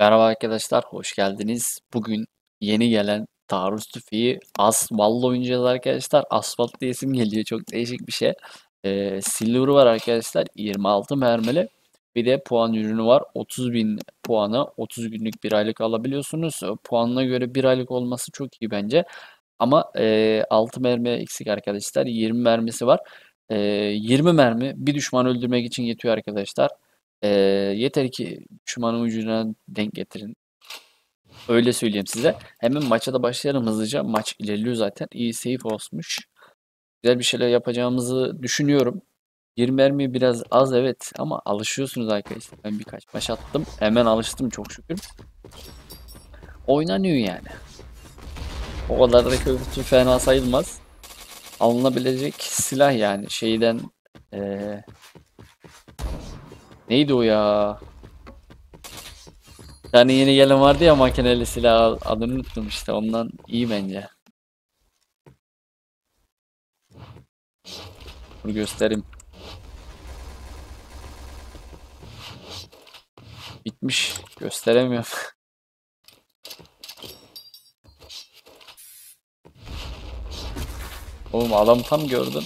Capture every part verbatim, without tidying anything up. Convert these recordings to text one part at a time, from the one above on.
Merhaba arkadaşlar, hoş geldiniz. Bugün yeni gelen taarruz tüfeği A S VAL'la oynayacağız arkadaşlar. Asfalt diye isim geliyor, çok değişik bir şey. Ee, silver'ı var arkadaşlar, yirmi altı mermili. Bir de puan ürünü var, otuz bin puana otuz günlük bir aylık alabiliyorsunuz. Puanına göre bir aylık olması çok iyi bence. Ama e, altı mermi eksik arkadaşlar, yirmi mermisi var. E, yirmi mermi bir düşman öldürmek için yetiyor arkadaşlar. E, yeter ki düşmanın ucuna denk getirin. Öyle söyleyeyim size. Hemen maça da başlayalım hızlıca. Maç ilerliyor zaten. İyi safe olmuş. Güzel bir şeyler yapacağımızı düşünüyorum. yirmi mermi biraz az evet ama alışıyorsunuz arkadaşlar. Ben birkaç maç attım. Hemen alıştım çok şükür. Oynanıyor yani. O kadar da kötü fena sayılmaz. Alınabilecek silah yani. Şeyden... Ee... Neydi o ya? Yani yeni gelen vardı ya makineli silah, adını unuttum işte, ondan iyi bence. Bunu göstereyim. Bitmiş. Gösteremiyorum. Oğlum adam tam gördün.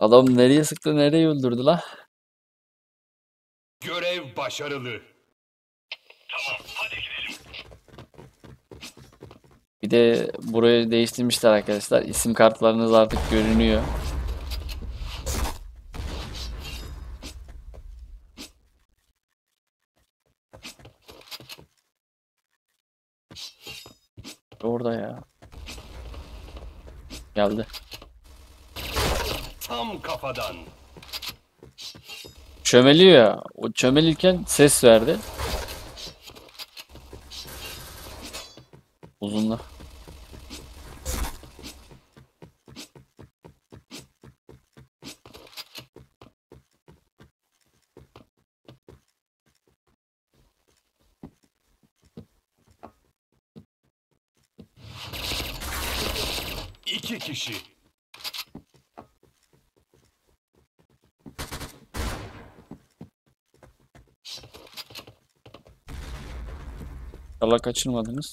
Adam nereye sıktı, nereye öldürdü la? Görev başarılı. Tamam, hadi gidelim. Bir de burayı değiştirmişler arkadaşlar. İsim kartlarınız artık görünüyor. Orada ya. Geldi. Tam kafadan. Çömeliyor ya. O çömelirken ses verdi. Uzunla. İki kişi. Allah kaçırmadınız.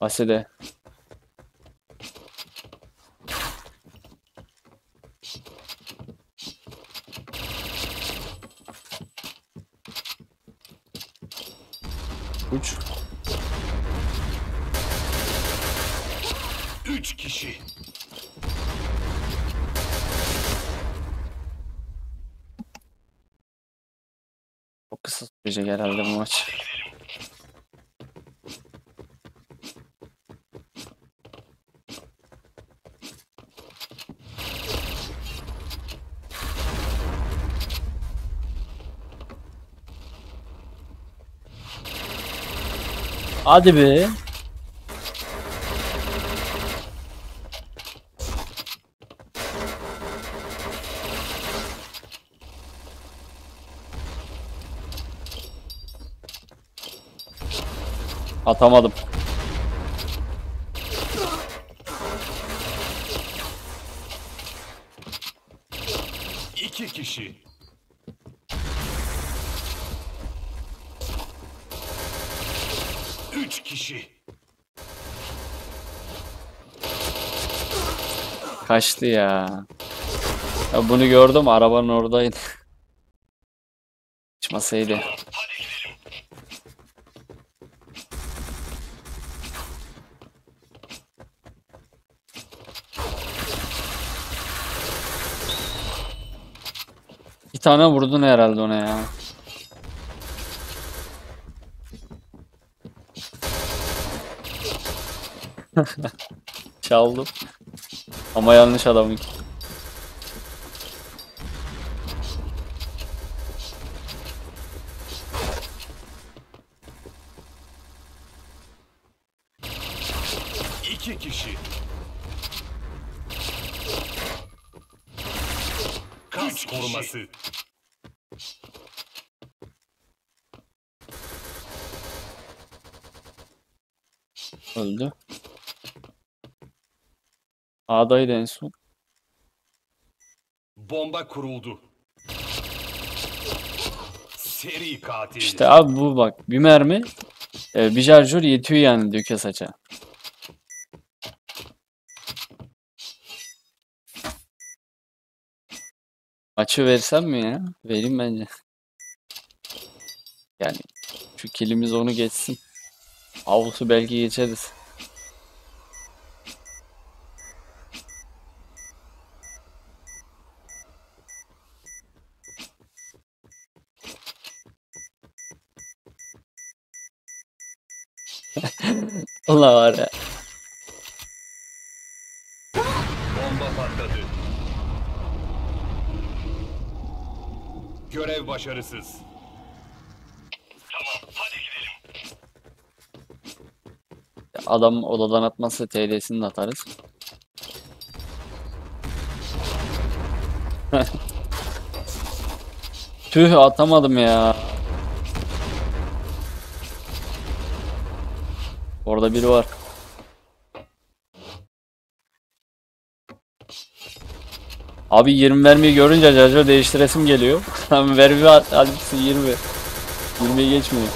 Asede. Üç. Üç kişi. Kısa sürecek herhalde bu maç. Hadi be. Atamadım. İki kişi. Üç kişi. Kaçtı ya. Ya bunu gördüm, arabanın oradaydı. Kaçmasaydı. Bir tane vurdun herhalde ona ya. Çaldım. Ama yanlış adamı. İki kişi. Kas koruması. Öldü. A'daydı en son. Bomba kuruldu. Seri katil. İşte abi bu bak. Bir mermi. Bir şarjör yetiyor yani döke saça. Maçı versem mi ya? Vereyim bence. Yani şu kilimiz onu geçsin. Avlusu belki geçeriz. Allah var ya. Bomba patladı. Görev başarısız. Tamam, hadi gidelim. Adam odadan atmazsa T L'sini de atarız. Tüh, atamadım ya. Orada biri var. Abi yirmi vermeyi görünce acaba değiştiresim geliyor. Tamam vermeyi almışsın yirmi. yirmiyi geçmiyor.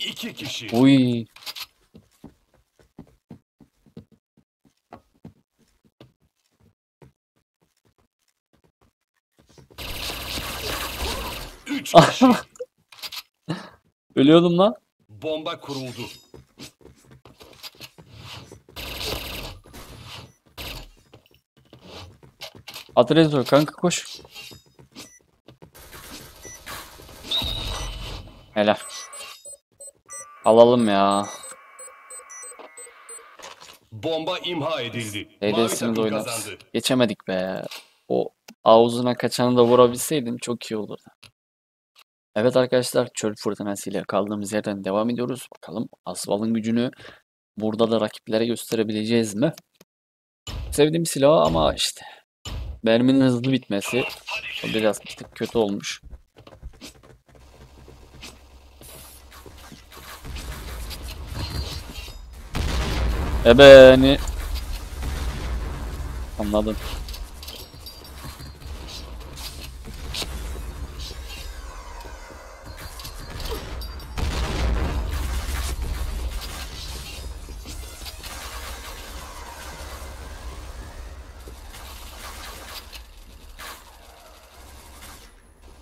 İki kişi. Uy. Üç kişi. Ölüyordum lan. Bomba kuruldu. Adres ol kanka, koş. Helal. Alalım ya. Bomba imha edildi. T L'sini de oynarız. Geçemedik be. O ağzına kaçanı da vurabilseydin çok iyi olurdu. Evet arkadaşlar, çöl fırtınasıyla kaldığımız yerden devam ediyoruz. Bakalım A S Val'ın gücünü burada da rakiplere gösterebileceğiz mi? Sevdiğim silahı ama işte merminin hızlı bitmesi biraz bir tık kötü olmuş. Ebeni anladım.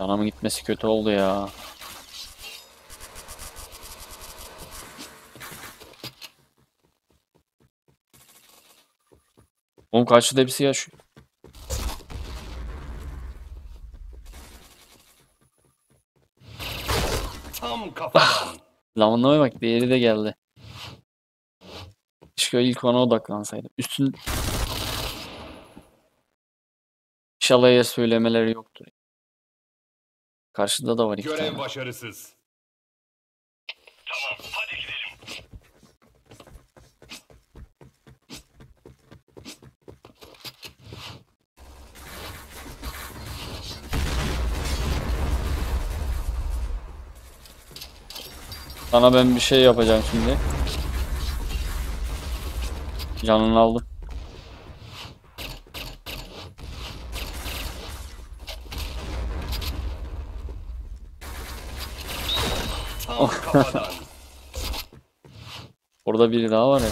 Canamın gitmesi kötü oldu ya. Oğlum karşıda hepsi yaşıyor. Tam kafadan. Lamanlamaya bak, diğeri de geldi. Keşke ilk ona odaklansaydım. Üstün... İnşallah söylemeleri yoktur. Karşında da var iki Görev tane. Görev başarısız. Tamam, hadi gidelim. Sana ben bir şey yapacağım şimdi. Canını aldı. Orada biri daha var ya.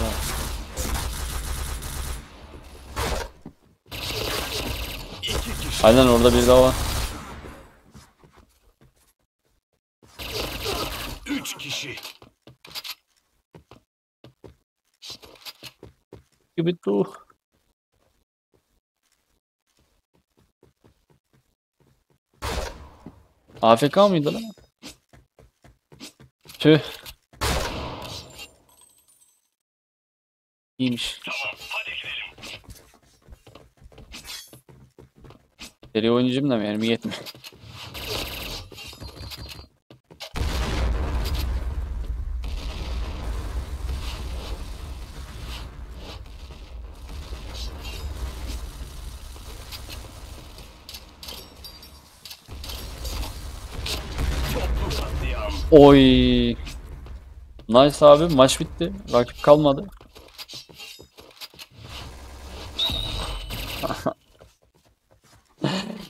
Aynen, orada biri daha var. Üç kişi. Gibi dur. A F K mıydı lan? Tüh. İyiymiş. Tamam, hadi gidelim. Seri oyuncucum da mermi yetmiyor. Oy. Nice abi, maç bitti. Rakip kalmadı.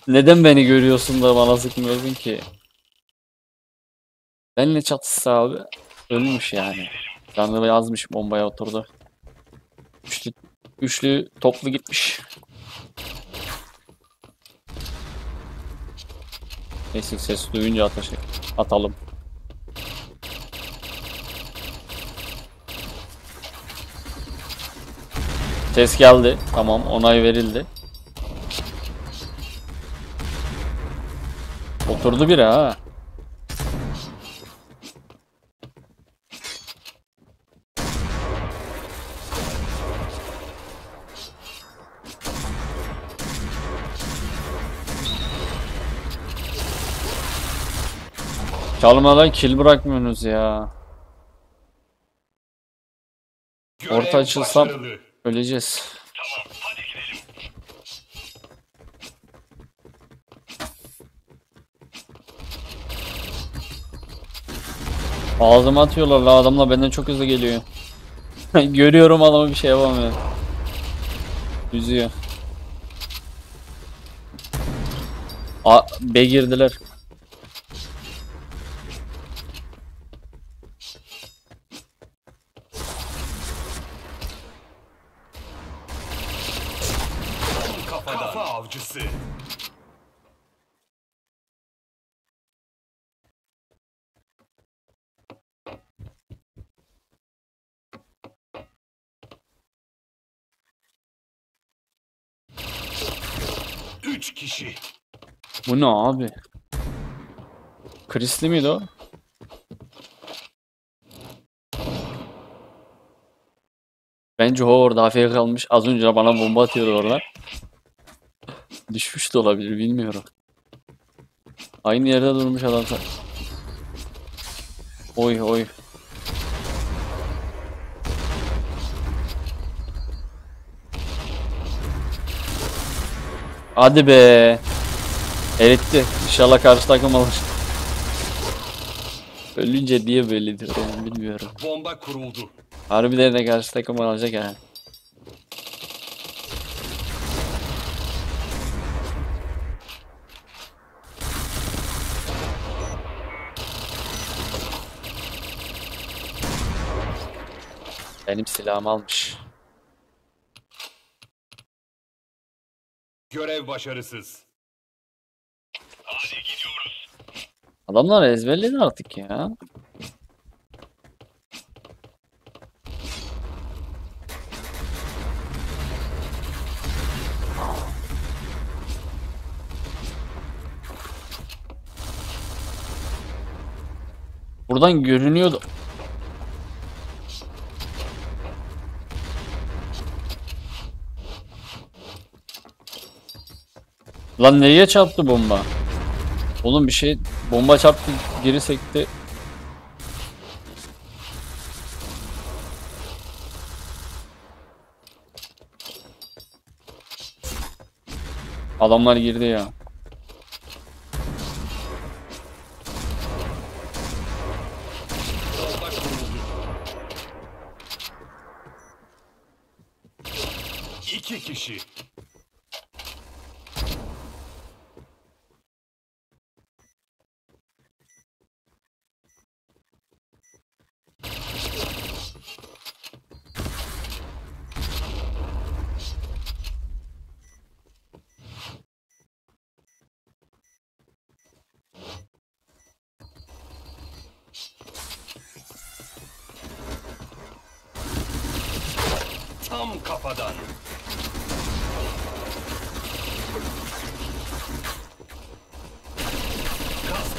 Neden beni görüyorsun da bana sıkmıyorsun ki? Benle çatışsa abi ölmüş yani. Canlı yazmış, bombaya oturdu. Üçlü, üçlü toplu gitmiş. Neyse, ses duyunca ateş atalım. Ses geldi. Tamam, onay verildi. Oturdu biri ha. Çalmadan kill bırakmıyorsunuz ya. Orta açılsam öleceğiz. Tamam, hadi gidelim. Ağzıma atıyorlar la, adamla benden çok hızlı geliyor. Görüyorum adamı, bir şey yapamıyor. Üzüyor. A B girdiler. Üç kişi. Bu ne abi? Krisli miydi o? Bence o orada A F K kalmış. Az önce bana bomba atıyordu orada. Düşmüş de olabilir, bilmiyorum. Aynı yerde durmuş adam. Oy oy. Hadi be. Eritti. İnşallah karşı takım alır. Ölünce diye böyle diyorum, bilmiyorum. Bomba kuruldu. Harbiden de karşı takım alacak yani. Benim silahımı almış. Görev başarısız. Hadi gidiyoruz. Adamlar ezberledi artık ya. Buradan görünüyordu. Lan nereye çarptı bomba? Oğlum bir şey, bomba çarptı, geri sekti. Adamlar girdi ya. İki kişi. Tam kafadan.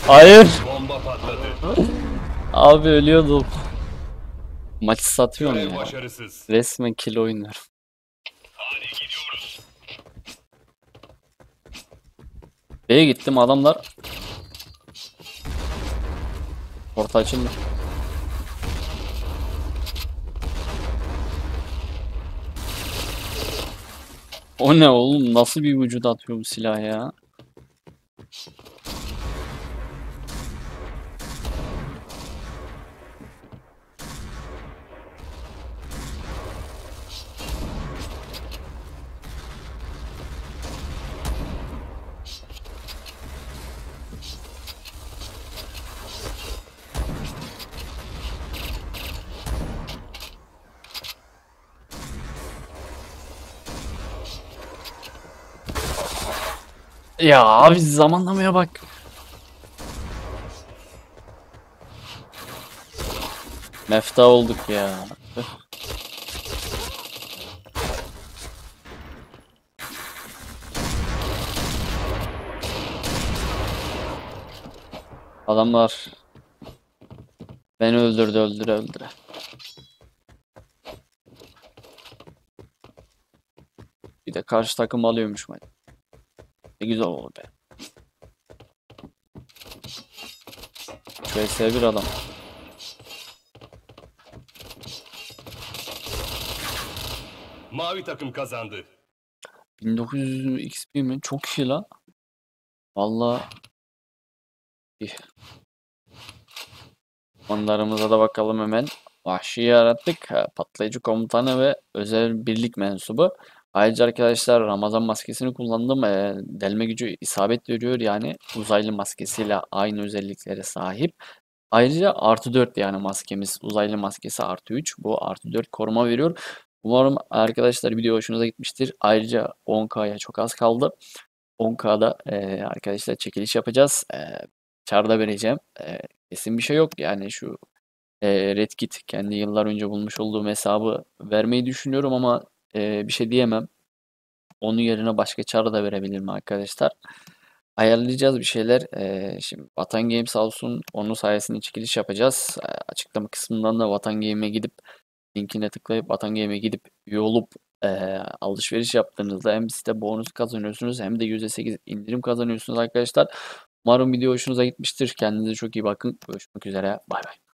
Hayır. Bomba patladı. Abi ölüyordum. Maçı satıyorum ya. Başarısız. Resmen kill oynuyorum. Hadi gidiyoruz. B'ye gittim, adamlar. Orta açıldı. O ne oğlum? Nasıl bir vücut atıyor bu silah ya? Ya abi zamanlamaya bak. Mefta olduk ya. Adamlar beni öldürdü öldüre öldüre. Bir de karşı takım alıyormuş maç. Ne güzel oldu be. vs bir adam. Mavi takım kazandı. bin dokuz yüz X P mi? Çok iyi la. Vallahi iyi. Onlarımıza da bakalım hemen. Vahşi yarattık. Patlayıcı komutanı ve özel birlik mensubu. Ayrıca arkadaşlar Ramazan maskesini kullandım. E, delme gücü isabet veriyor. Yani uzaylı maskesiyle aynı özelliklere sahip. Ayrıca artı dört yani maskemiz. Uzaylı maskesi artı üç. Bu artı dört koruma veriyor. Umarım arkadaşlar video hoşunuza gitmiştir. Ayrıca on kaya çok az kaldı. on kada e, arkadaşlar çekiliş yapacağız. E, çarda vereceğim. E, kesin bir şey yok. Yani şu e, Redkit kendi yıllar önce bulmuş olduğum hesabı vermeyi düşünüyorum ama Ee, bir şey diyemem. Onun yerine başka çağrı da verebilirim arkadaşlar. Ayarlayacağız bir şeyler. Ee, şimdi Vatan Game sağ olsun. Onun sayesinde çekiliş yapacağız. Ee, açıklama kısmından da Vatan Game'e gidip linkine tıklayıp Vatan Game'e gidip üye olup e, alışveriş yaptığınızda hem site bonus kazanıyorsunuz hem de yüzde sekiz indirim kazanıyorsunuz arkadaşlar. Umarım video hoşunuza gitmiştir. Kendinize çok iyi bakın. Görüşmek üzere. Bay bay.